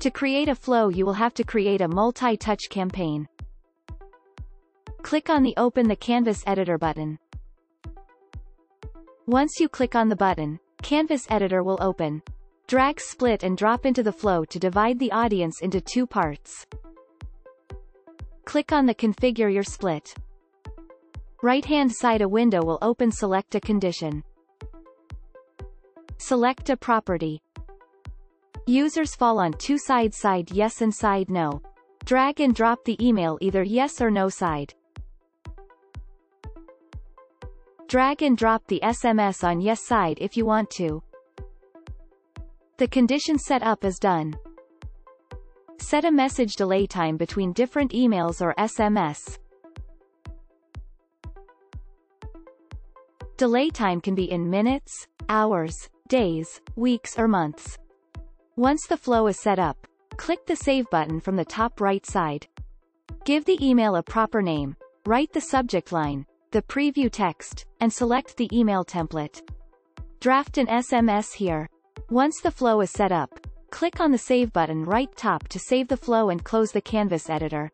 To create a flow, you will have to create a multi-touch campaign. Click on the Open the Canvas Editor button. Once you click on the button, Canvas Editor will open. Drag, split and drop into the flow to divide the audience into two parts. Click on the Configure Your Split. Right-hand side a window will open. Select a condition. Select a property. Users fall on two sides, side yes and side no. Drag and drop the email either yes or no side. Drag and drop the SMS on yes side if you want to. The condition setup is done. Set a message delay time between different emails or SMS. Delay time can be in minutes, hours, days, weeks or months. Once the flow is set up, click the Save button from the top right side. Give the email a proper name, write the subject line, the preview text, and select the email template. Draft an SMS here. Once the flow is set up, click on the Save button right top to save the flow and close the Canvas editor.